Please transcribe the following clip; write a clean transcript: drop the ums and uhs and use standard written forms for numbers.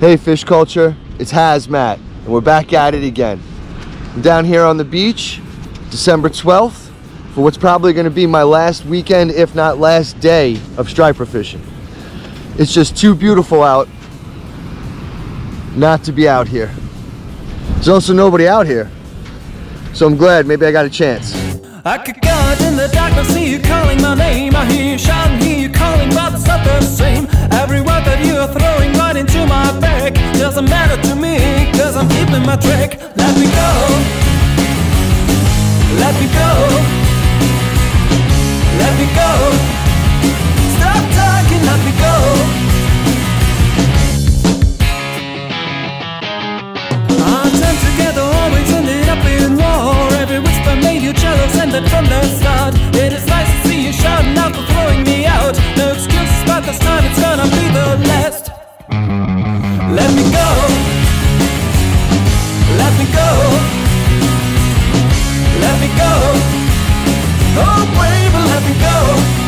Hey Fish Kulture, it's HazMatt, and we're back at it again. I'm down here on the beach, December 12th, for what's probably going to be my last weekend, if not last day, of striper fishing. It's just too beautiful out not to be out here. There's also nobody out here, so I'm glad maybe I got a chance. I could go out in the dark, I see you calling my name. I hear you shouting, hear you calling, but it's not the same. Every word that you are throwing right into my back doesn't matter to me, cause I'm keeping my track. Let me go, let me go, let me go. Stop talking, let me go. Our time together always ended up in war. Every whisper made you jealous, and that from the start. It is nice to see you shouting out for throwing me out. No excuses, but this time it's gonna be the last. Let me go, let me go, let me go. Oh baby, let me go.